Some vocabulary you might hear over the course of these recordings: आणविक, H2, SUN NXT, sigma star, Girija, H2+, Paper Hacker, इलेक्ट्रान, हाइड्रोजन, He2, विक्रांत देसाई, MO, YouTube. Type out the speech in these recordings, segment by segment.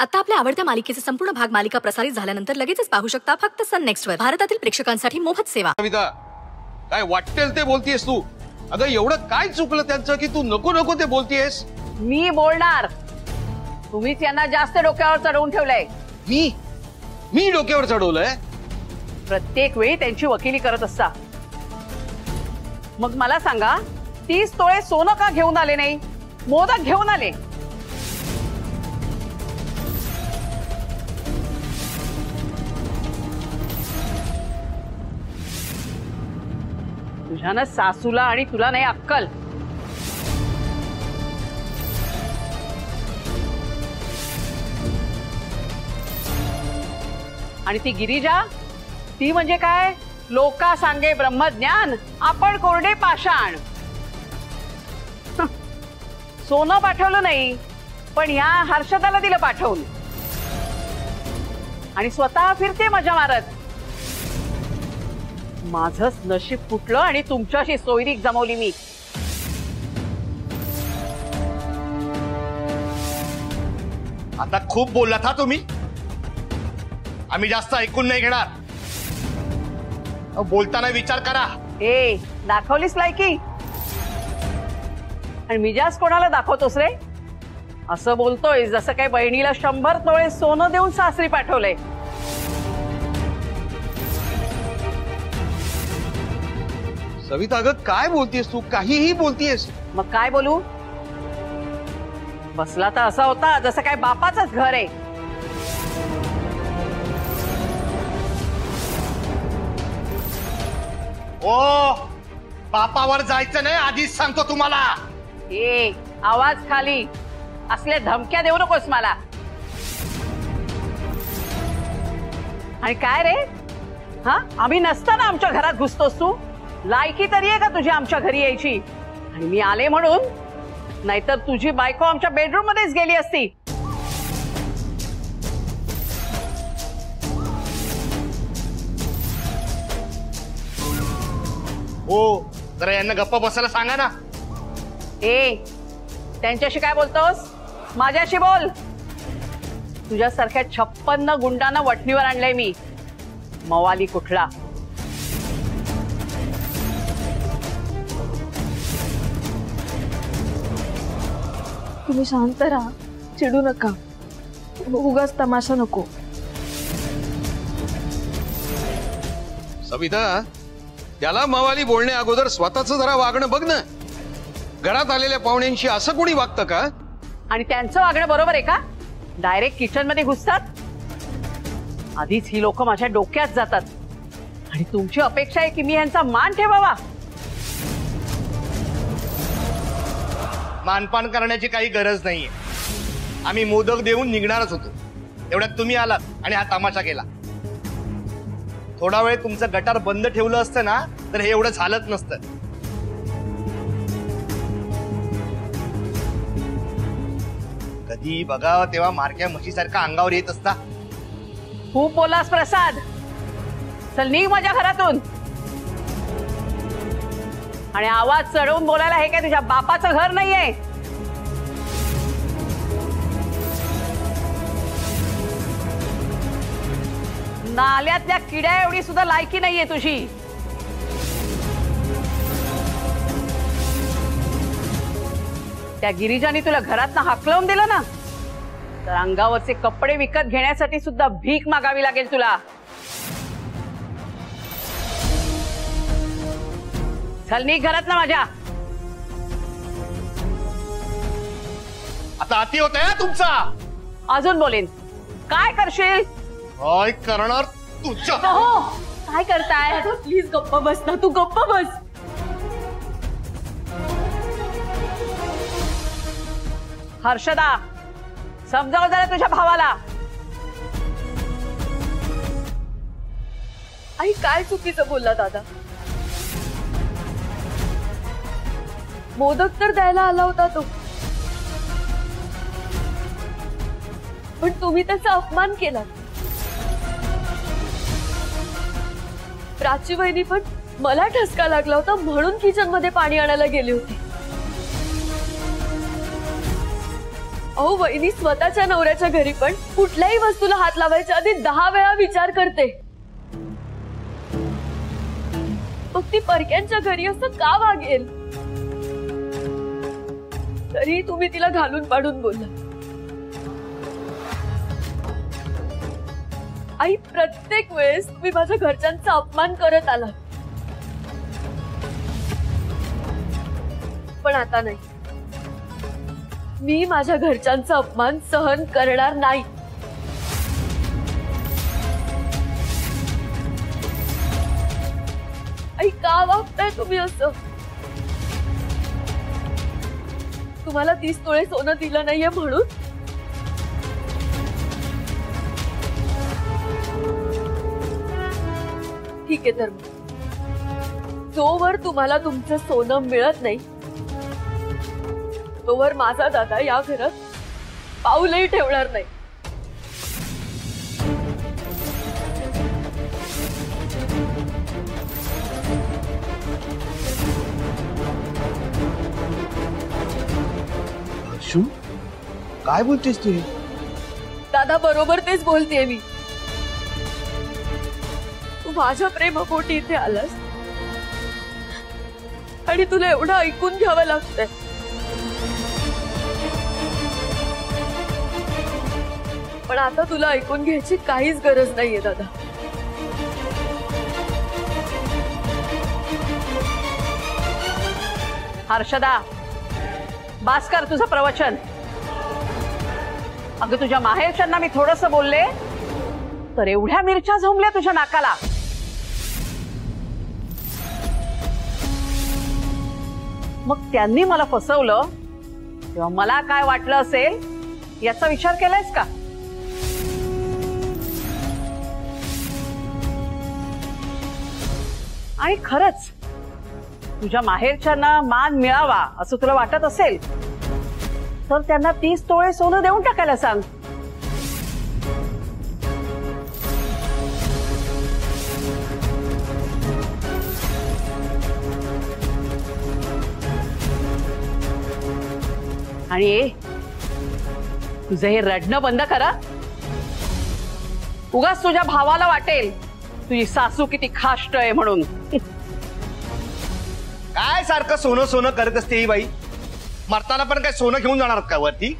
आता आपल्या आवडत्या मालिकेचे संपूर्ण भाग मालिका प्रसारित झाल्यानंतर लगेचच पाहू शकता फक्त सन नेक्स्ट वर। भारतातील प्रेक्षकांसाठी मोफत सेवा। कविता काय वाटेल ते बोलतेस तू? अगं एवढं काय चुकलं त्यांचं की तू नको नको ते बोलतेस? मी बोलणार, तुम्ही त्यांना जास्त डोक्यावर चढवून ठेवलंय। मी डोक्यावर चढवलंय? प्रत्येक वेळी त्यांची वकिली करत असता। मग मला सांगा, 30 तोळे सोनं का घेऊन आले नाही? मोदक घेऊन आले। तुझ्या ना सासूला आणि तुला नाही अक्कल। आणि ती गिरिजा, ती म्हणजे काय? लोका सांगे ब्रह्मज्ञान, आपण कोरडे पाषाण। सोनं पाठवलं नाही, पण या हर्षदाला दिलं पाठवून, आणि स्वतः फिरते मजा मारत। माझंच नशीब फुटलं आणि तुमच्याशी सोयरीक जमवली मी। आता खूप बोलला था तुम्ही, आम्ही जास्त ऐकून नाही घेणार। बोलताना विचार करा। ए, दाखवलीस लायकी, आणि मिजाज कोणाला दाखवतोस रे? असं बोलतोय जसं काय बहिणीला 100 तोळे सोनं देऊन सासरी पाठवलंय। सविता अगं काय बोलतीस तू? काहीही बोलतीस। मग काय बोलू? बसला तर असा होता जसं काय बापाचंच घर आहे। ओ, बापावर जायचं नाही, आधीच सांगतो तुम्हाला। ए, आवाज खाली, असल्या धमक्या देऊ नकोस मला। आणि काय रे, हा आम्ही नसताना आमच्या घरात घुसतोस तू? लायकी तरी आहे का तुझी आमच्या घरी यायची? आणि मी आले म्हणून? नाहीतर तुझी बायको आमच्या बेडरूम मध्येच गेली असती। हो, जरा यांना गप्प बसायला सांगा ना। ए, त्यांच्याशी काय बोलतोस? माझ्याशी बोल। तुझ्यासारख्या 56 गुंडांना वठणीवर आणलंय मी। मवाली कुठला? तुम्ही शांत राहा, चिडू नका, उगाच तमाशा नको। सविता, त्याला मावाली बोलणे अगोदर स्वतःचं जरा वागणं बघ ना। घरात आलेल्या पाहुण्यांशी असं कोणी वागतं का? आणि त्यांचं वागणं बरोबर आहे का? डायरेक्ट किचन मध्ये घुसतात। आधीच ही लोक माझ्या डोक्यात जातात, आणि तुमची अपेक्षा आहे की मी यांचा मान ठेवावा? मानपान करण्याची काही गरज नाहीये। आम्ही मोदक देऊन निघणारच होतो, एवढ्यात तुम्ही आलात आणि हा तमाशा केला। थोडा वेळ तुमचं गटार बंद ठेवलं असतं ना, तर हे एवढं झालंच नसतं। कधी बघा तेव्हा मारक्या म्हशीसारखा अंगावर येत असता। खूप बोलास प्रसाद, चल निघ माझ्या घरातून। आणि आवाज चढवून बोलायला हे काय तुझ्या बापाचं घर नाहीये? नाल्यातल्या किड्या एवढी सुद्धा लायकी नाहीये तुझी। त्या गिरिजाने तुला घरातनं हाकलवून दिलं ना, तर अंगावरचे कपडे विकत घेण्यासाठी सुद्धा भीक मागावी लागेल तुला। चल नी घरात ना माझ्या। आता अति होत आहे तुमचा। अजून बोलेन, काय करशील? काय करणार तुझं? हो, काय करताय? प्लीज गप्प बस ना, तू गप्प बस। हर्षदा, समजाव जरा तुझ्या भावाला। आई, काय चुकीचं बोलला दादा? मोदक तर द्यायला आला होता तो, पण तुम्ही त्याचा अपमान केला। प्राची वहिनी पण मला ठसका लागला होता म्हणून किचन मध्ये पाणी आणायला गेले होते। अहो वहिनी स्वतःच्या नवऱ्याच्या घरी पण कुठल्याही वस्तूला हात लावायच्या आधी 10 वेळा विचार करते. मग ती परक्यांच्या घरी असं का वागेल? तरी तुम्ही तिला घालून पाडून बोलला. आई प्रत्येक वेळेस तुम्ही माझ्या घरच्यांचा अपमान करत आला, पण आता नाही. मी माझ्या घरच्यांचा अपमान सहन करणार नाही. आई का वागताय तुम्ही असं? तुम्हाला 30 तोळे सोनं दिलं नाहीये म्हणून ठीक आहे. तर जोवर तुम्हाला तुमचं सोनं मिळत नाही तोवर माझा दादा या घरात पाऊलही ठेवणार नाही. शू काय बोलतेस तू? दादा बरोबर तेच बोलतेय मी. माझ्या प्रेमापोटी इथे आलास आणि तुला एवढं ऐकून घ्यावं लागतंय. पण आता तुला ऐकून घ्यायची काहीच गरज नाहीये दादा. हर्षदा बास कर तुझं प्रवचन. अगं तुझ्या माहेरच्यांना मी थोडंसं बोलले तर एवढ्या मिरच्या झोंबल्या तुझ्या नाकाला. मग त्यांनी मला फसवलं तेव्हा मला काय वाटलं असेल याचा विचार केलायस का? आणि खरंच तुझ्या माहेरच्यांना मान मिळावा असं तुला वाटत असेल तर त्यांना 30 तोळे सोनं देऊन टाकायला सांग. आणि तुझं हे रडणं बंद करा. उगाच तुझ्या भावाला वाटेल तुझी सासू किती खाष्ट आहे म्हणून. काय सारखं सोनं सोनं करत असते ही बाई? मरताना पण काय सोनं घेऊन जाणार का वरती?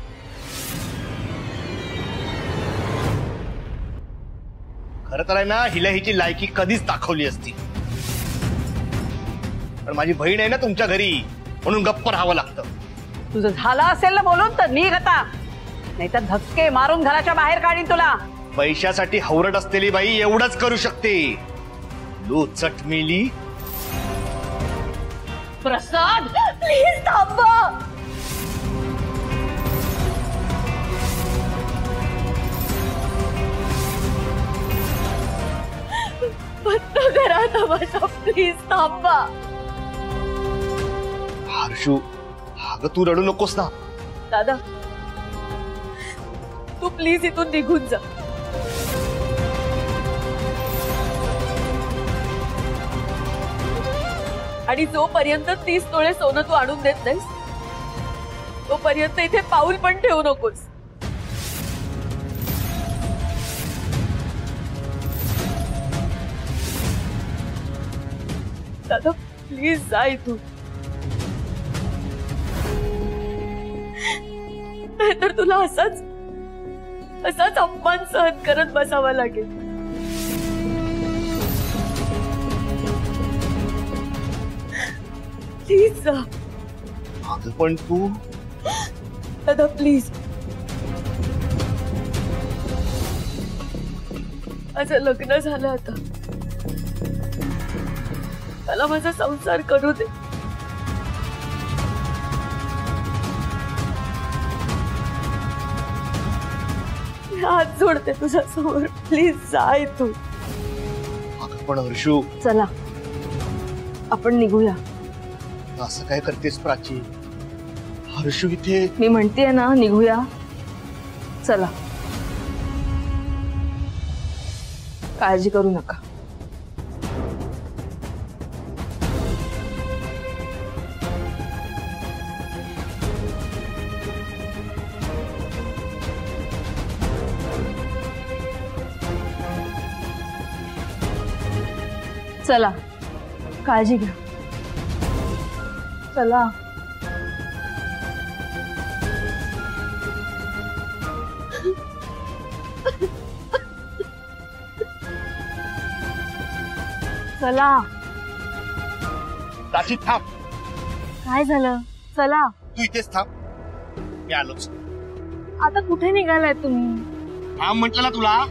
खरं तर आहे ना हिला हिची लायकी कधीच दाखवली असती, पण माझी बहीण आहे ना तुमच्या घरी म्हणून गप्प राहावं लागतं. तुझं झालं असेल ना बोलून तर निघ आता, नाही तर धक्के मारून घराच्या बाहेर काढीन तुला. पैशासाठी हवरट असलेली बाई एवढंच करू शकते. लोचट मेली. प्रसाद प्लीज थांबा. बंद करा तमाशा. प्लीज थांबा. हर्षू अगं तू रडू नकोस ना. दादा तू प्लीज इथून निघून जा. आणि जोपर्यंत 30 तोळे सोनं तू आणून देत नाहीस तोपर्यंत इथे पाऊल पण ठेवू नकोस. दादा प्लीज जा इथून, तर तुला असाच अपमान सहन करत बसावा लागेल. प्लीज जा. अगं पण तू. दादा प्लीज. माझं लग्न झालं आता, मला माझा संसार करू दे. हात जोडते तुझ्या समोर. प्लीज जाय तू. पण हर्षू चला आपण निघूया. असं काय करतेस प्राची? हर्षू इथे. मी म्हणतेय ना निघूया चला. काळजी करू नका. चला काळजी घ्या, चला। चला काशी थांब, काय झालं? चला तू इथेच थांब, मी आलोच। आता कुठे निघालाय तुम्ही? थांब म्हटलं ना तुला।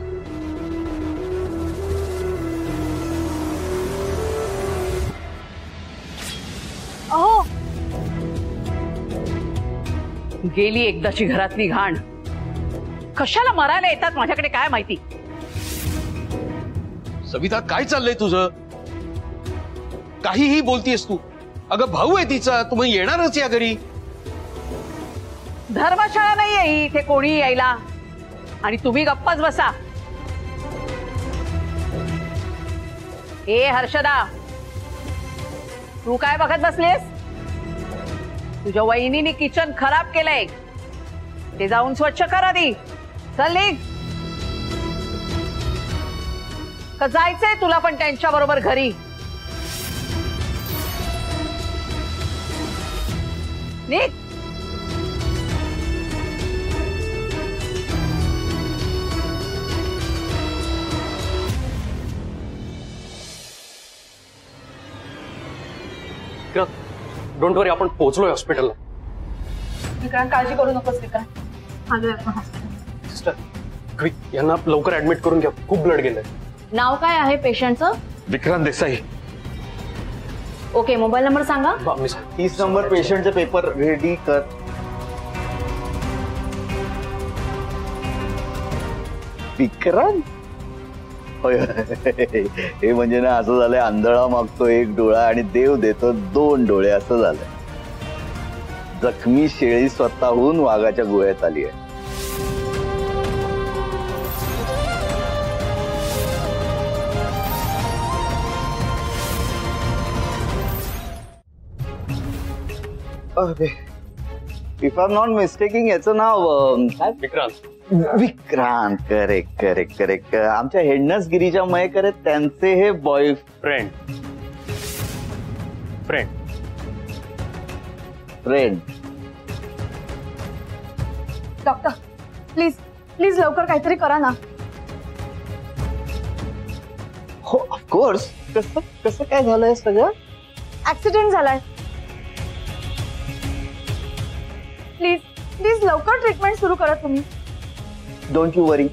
अहो गेली एकदाची घरातली घाण, कशाला मरायला येतात माझ्याकडे काय माहिती। सविता काय चाललंय तुझं? काहीही बोलतीयस तू? अगं भाऊ आहे तिचा, तुम्ही येणारच या घरी। धर्मशाळा नाही आहे इथे कोणी यायला, आणि तुम्ही गप्पाच बसा। ए हर्षदा, तू काय बघत बसलीस? तुझ्या वहिनीने किचन खराब केलंय, ते जाऊन स्वच्छ करा दी। चल का जायचंय तुला पण त्यांच्या बरोबर घरी? निघ। डोंट वरी, आपण पोहोचलोय हॉस्पिटलला। विक्रांत काळजी करू नकोस विक्रांत, आलोय आपण हॉस्पिटल। सिस्टर क्विक, यांना लवकर ऍडमिट करून घ्या, खूप ब्लड गेलंय। नाव काय आहे पेशंटचं? विक्रांत देसाई। Okay, mobile number सांगा। 30 नंबर पेशंटचा पेपर रेडी कर। विक्रांत हे म्हणजे ना असं झालंय, आंधळा मागतो एक डोळा आणि देव देतो दोन डोळे, असं झालंय। जखमी शेळी स्वतःहून वाघाच्या गुहेत आली आहे। If I am not mistaking याचं नाव Vikrant. Vikrant, correct correct correct. आमच्या हेडनर्स गिरीजा मयेकर त्यांचे हे boyfriend friend friend. Doctor please please लवकर काहीतरी करा ना। हो ऑफकोर्स। कसं कसं काय झालंय? सगळं ऍक्सिडेंट झालाय। प्लीज प्लीज लवकर ट्रीटमेंट सुरू करा तुम्ही। डोंट यू वरी,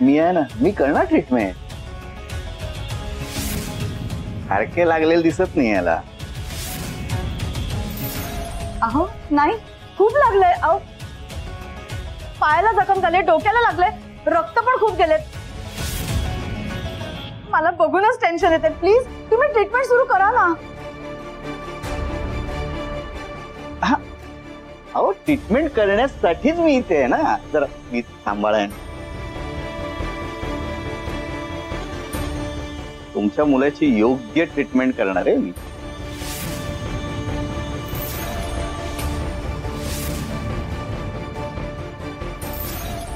मी आहे ना, मी करणार ट्रीटमेंट। सारखे लागलेले दिसत नाही याला। अहो नाही, खूप लागलंय। अहो पायाला जखम झाले, डोक्याला लागलंय, रक्त पण खूप गेले। मला बघूनच टेन्शन येते। प्लीज तुम्ही ट्रीटमेंट सुरू करा ना। अहो ट्रीटमेंट करण्यासाठीच मी इथे आहे ना, जरा मी सांभाळाय। तुमच्या मुलाची योग्य ट्रीटमेंट करणार आहे मी।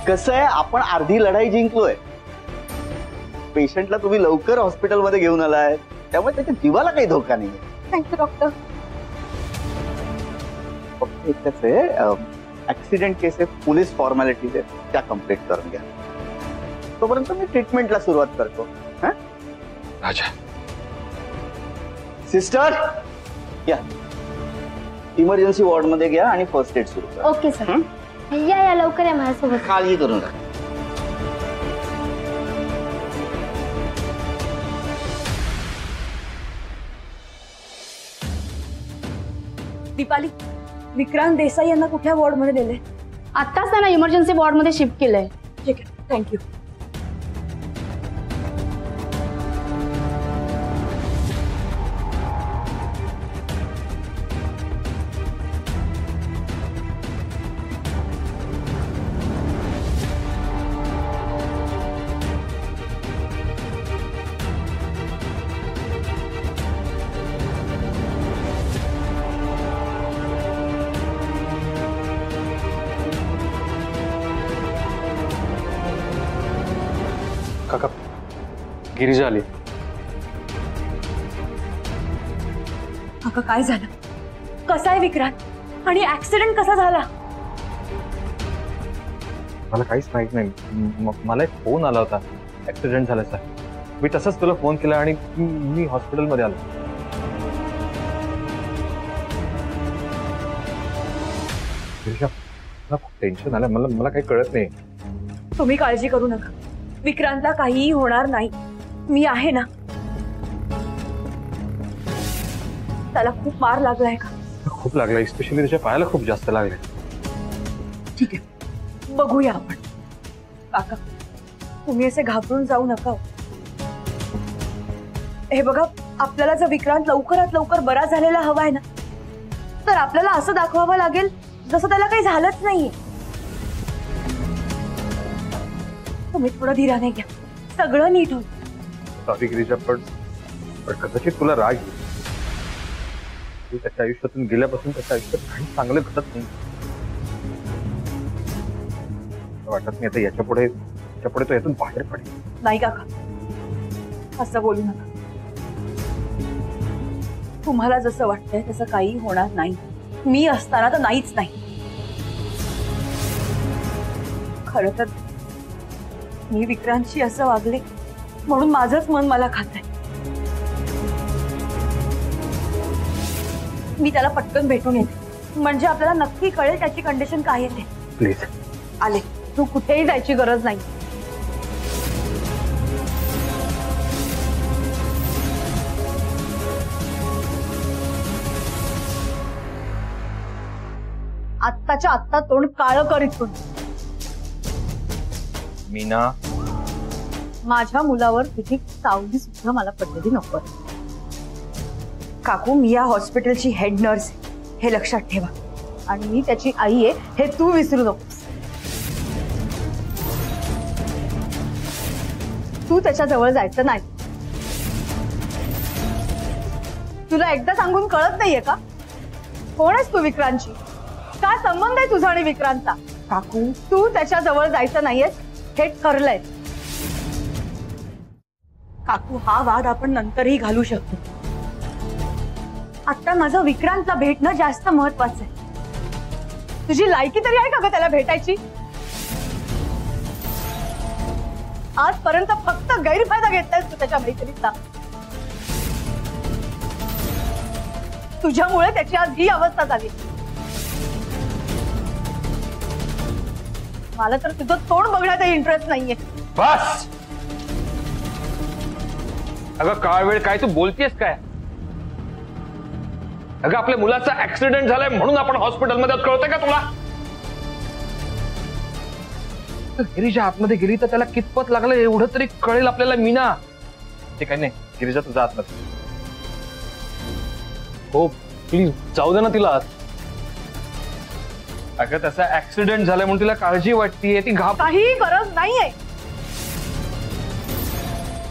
कसं आहे, आपण अर्धी लढाई जिंकलोय। पेशंटला तुम्ही लवकर हॉस्पिटलमध्ये घेऊन आलाय, त्यामुळे त्याच्या जीवाला काही धोका नाही। Thank you doctor. ऍक्सिडेंट केस है, पुलिस फॉर्मॅलिटी है, त्या कंप्लीट करून घ्या। तोपर्यंत मी ट्रीटमेंटला सुरुवात करतो। राजा सिस्टर या, इमर्जन्सी वॉर्ड मध्ये घ्या आणि फर्स्ट एड सुरू करा। Okay sir. या या लवकर या माझ्यासोबत। काळजी करू नका। दीपाली, विक्रांत देसाई यांना कुठल्या वॉर्ड मध्ये नेले? आताच त्यांना इमर्जन्सी वॉर्ड मध्ये शिफ्ट केलंय। ठीक आहे, थँक्यू। गिरीजा आली। अगं काय झालं? कसा आहे विक्रांत आणि ऍक्सिडेंट कसा झाला? मला काहीच माहित नाही. मला एक फोन आला होता, ऍक्सिडेंट झाला सर. मी तसंच तुला फोन केला आणि मी हॉस्पिटलमध्ये आलो. टेंशन आलं, मला काही कळत नाही. तुम्ही काळजी करू नका, विक्रांतला काहीही होणार नाही. मी आहे ना. त्याला खूप मार लागलाय का? खूप लागलाय, स्पेशली त्याच्या पायाला खूप जास्त लागलाय. ठीक आहे, बघूया आपण. काका तुम्ही असे घाबरून जाऊ नका. हे बघा, आपल्याला जर विक्रांत लवकरात लवकर बरा झालेला हवाय ना, तर आपल्याला असं दाखवावं लागेल जसं त्याला काही झालंच नाहीये. तुम्ही थोडं धीराने घ्या, सगळं नीट होईल. सॉरी गिरीजा, पण कदाचित तुला राग येईल. त्याच्या आयुष्यातून गेल्यापासून त्याच्या आयुष्यात काही चांगलं घडत नाही. वाटत नाही आता याच्यापुढे तो यातून बाहेर पडेल. नाही काका, असं बोलू नका. तुम्हाला जसं वाटतंय तसं काही होणार नाही. मी असताना तर नाहीच नाही. खरं तर मी विक्रांतशी असं वागले म्हणून माझंच मन मला खातंय. मी त्याला पटकन भेटून येते, म्हणजे आपल्याला नक्की कळेल त्याची कंडिशन काय येते. प्लीज आले, तू कुठेही जायची गरज नाही. आत्ताच्या आत्ता तोंड काळं करीत. मीना, माझ्या मुलावर तिथे सावली सुद्धा मला पडलेली नको. काकू मी या हॉस्पिटलची हेड नर्स आहे हे लक्षात ठेवा, आणि मी त्याची आई आहे हे तू विसरू नकोस. तू त्याच्या जवळ जायचं नाही. तुला एकदा सांगून कळत नाहीये का? कोण आहेस तू विक्रांतची? काय संबंध आहे तुझा आणि विक्रांतचा? काकू तू त्याच्या जवळ जायचं नाहीयेस हे ठरलंय. काकू हा वाद आपण नंतरही घालू शकतो. आता माझं विक्रांतला भेटणं जास्त महत्वाचं आहे. तुझी लायकी तरी आहे का ग त्याला भेटायची? आजपर्यंत फक्त गैरफायदा घेतलायस तू त्याच्या मैत्रीचा. तुझ्यामुळे त्याची आज ही अवस्था झाली. मला तर तुझं तोंड बघण्याचा इंटरेस्ट नाहीये. बस अगं काय वेळ काय तू बोलतेस काय? अगं आपल्या मुलाचा ऍक्सिडेंट झालाय म्हणून आपण हॉस्पिटलमध्ये आहोत, कळतंय का तुला? गिरीजा आतमध्ये गेली तर त्याला कितपत लागलं एवढं तरी कळेल आपल्याला. मीना ते काय नाही. गिरीजा तुझा आतमध्ये. हो प्लीज जाऊ दे ना तिला. अगं तसा ऍक्सिडेंट झालाय म्हणून तिला काळजी वाटतीये. ती काही गरज नाहीये.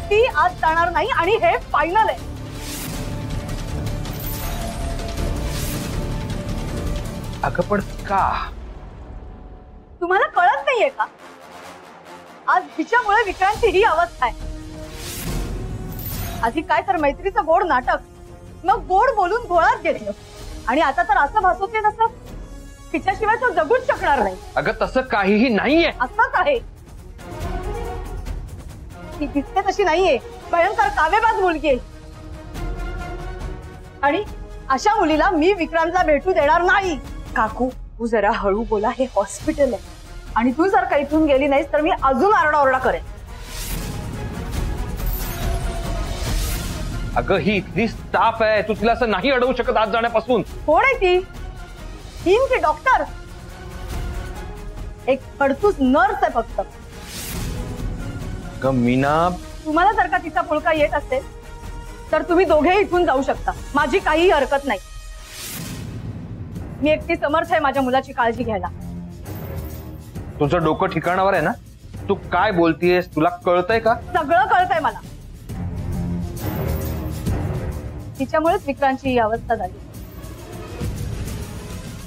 ती आज जाणार नाही आणि हे फायनल आहे. अगं पण का तुम्हाला कळत नाहीये का? आज हिच्यामुळे विक्रांतची ही अवस्था आहे. आधी काय तर मैत्रीचं गोड नाटक, मग गोड बोलून घोळात गेलं, आणि आता तर असं भासवते तसं तिच्याशिवाय तो जगूच शकणार नाही. अगं तसं काहीही नाहीये. असंच आहे. ती दिसते तशी नाहीये, भयंकर कावेबाज मुलगी आहे. आणि अशा मुलीला मी विक्रांतला भेटू देणार नाही. काकू तू जरा हळू बोला, हे हॉस्पिटल आहे. आणि तू जर का इथून गेली नाहीस तर मी अजून आरडाओरडा करेन. अगं ही इतकी स्टाफ आहे, तू तिला असं नाही अडवू शकत आज जाण्यापासून. कोण आहे ती? हिम की डॉक्टर? एक खडतूस नर्स आहे फक्त. मीना तुम्हाला जर का तिचा पुळका येत असेल तर तुम्ही दोघे इथून जाऊ शकता. माझी काही हरकत नाही. मी एकटी समर्थ आहे माझ्या मुलाची काळजी घ्यायला. तुझं डोकं ठिकाणावर आहे ना? तू काय बोलतेयस? तुला कळतंय का? सगळं कळतंय मला. तिच्यामुळेच विक्रांतची ही अवस्था झाली.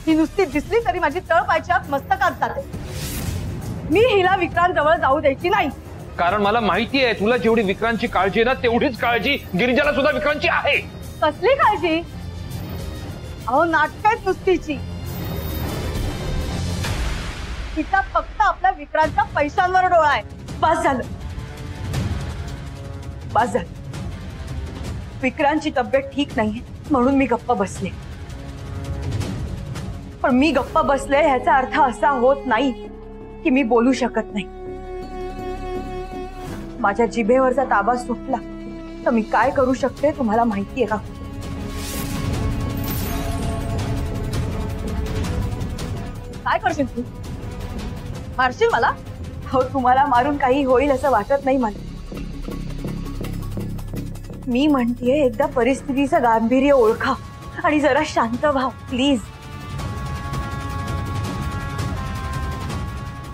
ही नुसती दिसली तरी माझी तळपायच्या मस्तकात जाते. मी हिला विक्रांत जवळ जाऊ द्यायची नाही. कारण मला माहिती आहे तुला जेवढी विक्रांतची काळजी आहे ना तेवढीच काळजी गिरिजाला सुद्धा विक्रांतची आहे. कसली काळजी? अहो नाटकच नुसतीची. तिचा फक्त आपल्या विक्रांतचा पैशांवर डोळा आहे. बस झालं. विक्रांतची तब्येत ठीक नाहीये म्हणून मी गप्पा बसले. पण मी गप्पा बसले ह्याचा अर्थ असा होत नाही की मी बोलू शकत नाही. माझ्या जिभेवरचा ताबा सुटला तर मी काय करू शकते तुम्हाला माहिती आहे का? काय करशील तू? मारशील मला? हो, तुम्हाला मारून काही होईल असं वाटत नाही मला. मी म्हणतेय एकदा परिस्थितीचं गांभीर्य ओळखा आणि जरा शांत व्हा प्लीज.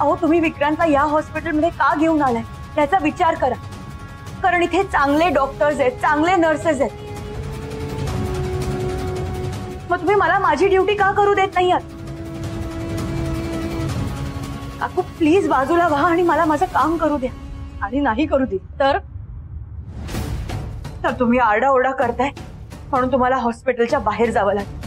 अहो तुम्ही विक्रांतला या हॉस्पिटलमध्ये का घेऊन आलाय त्याचा विचार करा, कारण इथे चांगले डॉक्टर्स आहेत, चांगले नर्सेस आहेत. मग तुम्ही मला माझी ड्युटी का करू देत नाही आहात? काकू प्लीज बाजूला व्हा आणि मला माझं काम करू द्या. आणि नाही करू दे तर तुम्ही आरडाओरडा करताय म्हणून तुम्हाला हॉस्पिटलच्या बाहेर जावं लागेल.